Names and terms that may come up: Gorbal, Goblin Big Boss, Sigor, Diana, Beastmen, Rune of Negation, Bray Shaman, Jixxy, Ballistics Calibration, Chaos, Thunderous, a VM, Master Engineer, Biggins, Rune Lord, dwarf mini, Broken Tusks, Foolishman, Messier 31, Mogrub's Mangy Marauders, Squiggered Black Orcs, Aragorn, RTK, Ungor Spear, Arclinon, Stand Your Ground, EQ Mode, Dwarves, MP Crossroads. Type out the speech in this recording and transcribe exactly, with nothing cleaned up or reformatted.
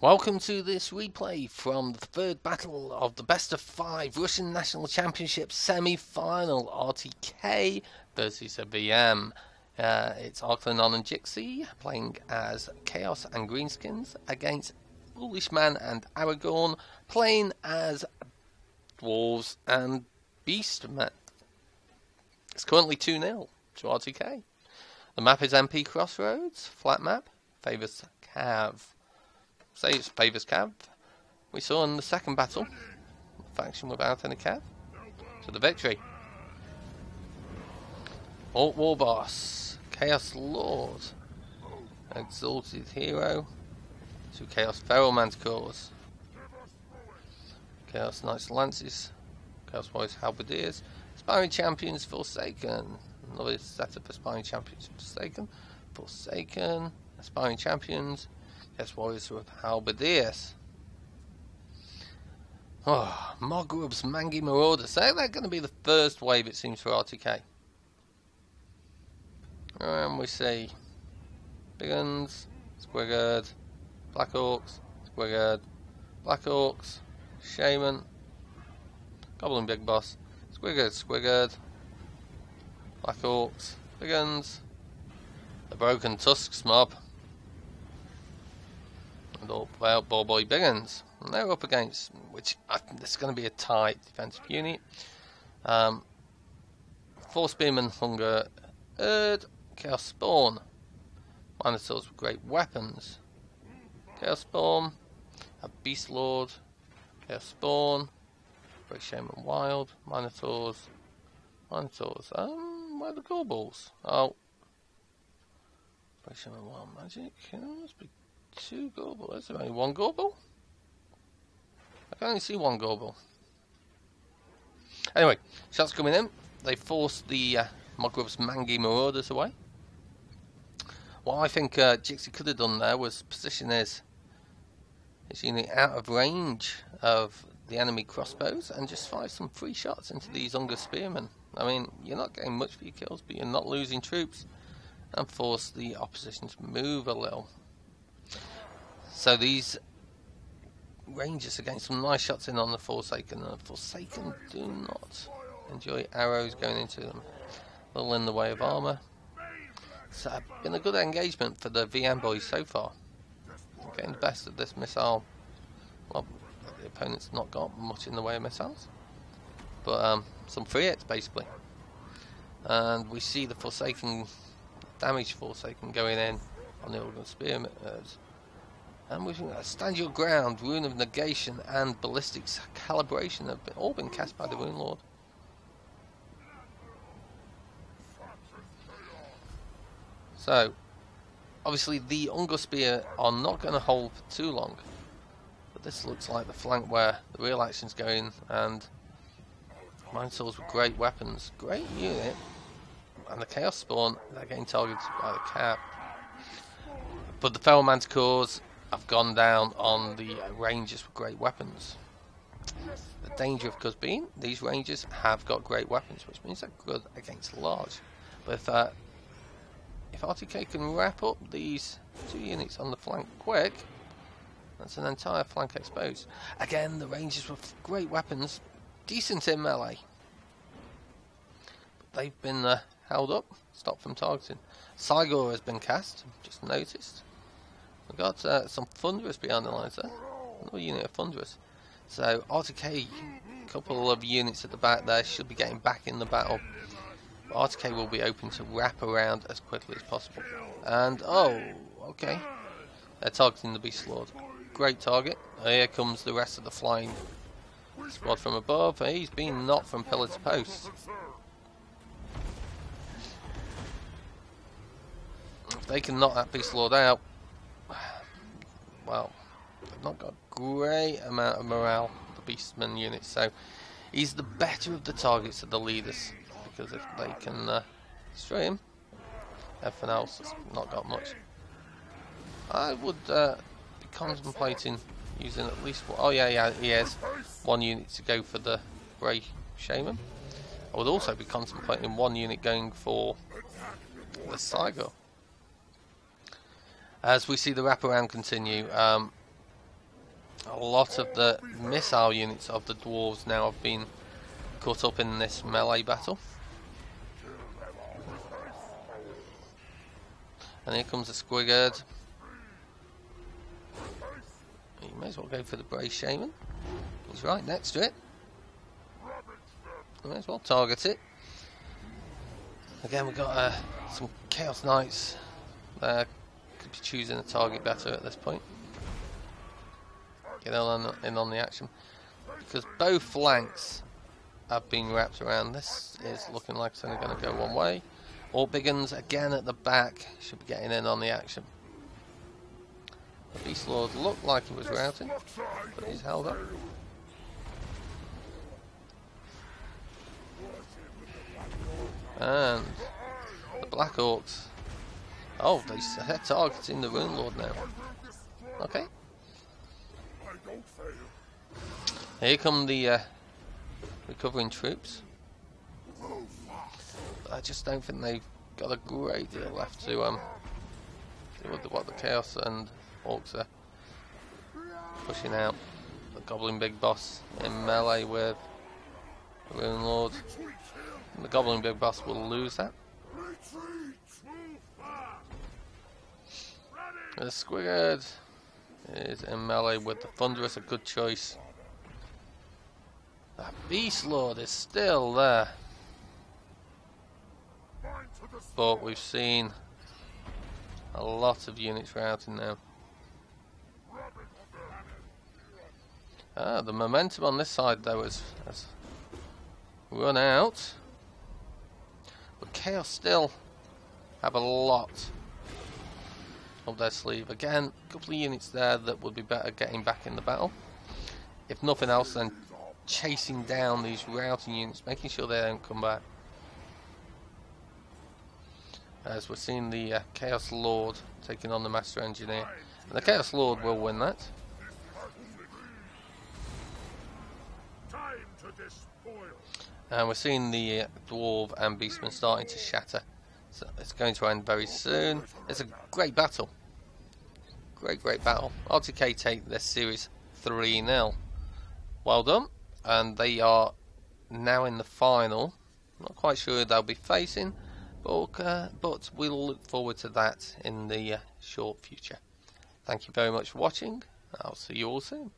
Welcome to this replay from the third battle of the best of five Russian National Championship semi-final, R T K versus a V M. Uh, it's Arclinon and Jixxy playing as Chaos and Greenskins against Foolishman and Aragorn playing as Dwarves and Beastmen. It's currently two nil to R T K. The map is M P Crossroads, flat map, favours Cav. Say it's favours Cav. We saw in the second battle, faction without any Cav, to the victory. Alt War Boss, Chaos Lord, Exalted Hero, to Chaos Feral Man's Cause, Chaos Knights Lances, Chaos Warriors Halberdiers, Aspiring Champions Forsaken, another set of Aspiring Champions Forsaken, Forsaken, Aspiring Champions. Yes, Warriors with Halberdiers. Oh, Mogrub's Mangy Marauders. They're going to be the first wave, it seems, for R T K. And we see Biggins, Squiggered, Black Orcs, Squiggered, Black Orcs, Shaman, Goblin Big Boss, Squiggered, Squiggered, Black Orcs, Biggins, the Broken Tusks mob. About ball boy Biggins, and they're up against, which I think this is going to be a tight defensive unit. Um, Force Beam and Ungor Spear, Chaos Spawn, Minotaurs with great weapons, Chaos Spawn, a Beast Lord, Chaos Spawn, Bray Shaman Wild, Minotaurs, Minotaurs. Um, where are the core balls? Oh, Bray Shaman Wild Magic. Two Gorbal, is there only one Gorbal? I can only see one Gorbal. Anyway, shots coming in. They forced the uh, Mogrub's Mangy Marauders away. What I think uh, Jixxy could have done there was position his, his unit out of range of the enemy crossbows and just fire some free shots into these Ungor Spearmen. I mean, you're not getting much for your kills, but you're not losing troops, and force the opposition to move a little. So these Rangers are getting some nice shots in on the Forsaken, and the Forsaken do not enjoy arrows going into them. A little in the way of armour. So it's been a good engagement for the V M boys so far. Getting the best of this missile. Well, the opponent's not got much in the way of missiles. But um, some free hits basically. And we see the Forsaken, damaged Forsaken going in on the Ungor Spear. And we've got Stand Your Ground, Rune of Negation and Ballistics Calibration have been, all been cast by the Rune Lord. So, obviously the Ungor Spear are not going to hold for too long. But this looks like the flank where the real action's going, and Minotaurs with great weapons. Great unit. And the Chaos Spawn, they're getting targeted by the cap. But the Feral Man's Cause I've gone down on the Rangers with great weapons. The danger, of course, being these Rangers have got great weapons, which means they're good against large. But if, uh, if R T K can wrap up these two units on the flank quick, that's an entire flank exposed. Again, the Rangers with great weapons, decent in melee. But they've been uh, held up, stopped from targeting. Sigor has been cast, just noticed. We've got uh, some Thunderous behind the lines there. Another unit of Thunderous. So R T K, a couple of units at the back there, should be getting back in the battle. But R T K will be open to wrap around as quickly as possible. And, oh, okay. They're targeting the Beast Lord. Great target. Here comes the rest of the flying squad from above. He's been knocked from pillar to post. If they can knock that Beast Lord out, well, they've not got a great amount of morale, the Beastman unit, so he's the better of the targets of the leaders, because if they can uh, destroy him, everything else has not got much. I would uh, be contemplating using at least one, oh yeah, yeah, he has one unit to go for the Bray Shaman. I would also be contemplating one unit going for the Sigor. As we see the wraparound continue, um, a lot of the missile units of the dwarves now have been cut up in this melee battle. And here comes the Squig Herd. You may as well go for the Bray Shaman. He's right next to it. You may as well target it. Again, we've got uh, some Chaos Knights there. Could be choosing a target better at this point. Get on in on the action. Because both flanks have been wrapped around. This is looking like it's only going to go one way. Or Biggins again at the back should be getting in on the action. The Beast Lord looked like he was routing, but he's held up. And the Black Orcs. Oh, they're targeting the Rune Lord now. Okay. Here come the uh, recovering troops. I just don't think they've got a great deal left to um do with what the Chaos and Orcs are pushing out. The Goblin Big Boss in melee with the Rune Lord. And the Goblin Big Boss will lose that. The Squiggered is in melee with the Thunderous, a good choice. That Beast Lord is still there. But we've seen a lot of units routing now. Ah, the momentum on this side though has, has run out. But Chaos still have a lot up their sleeve. Again, a couple of units there that would be better getting back in the battle. If nothing else, then chasing down these routing units, making sure they don't come back. As we're seeing the uh, Chaos Lord taking on the Master Engineer. And the Chaos Lord will win that. And we're seeing the uh, Dwarf and Beastman starting to shatter. So it's going to end very soon. It's a great battle. Great, great battle. R T K take this series three nil. Well done. And they are now in the final. Not quite sure who they'll be facing. But, uh, but we'll look forward to that in the uh, short future. Thank you very much for watching. I'll see you all soon.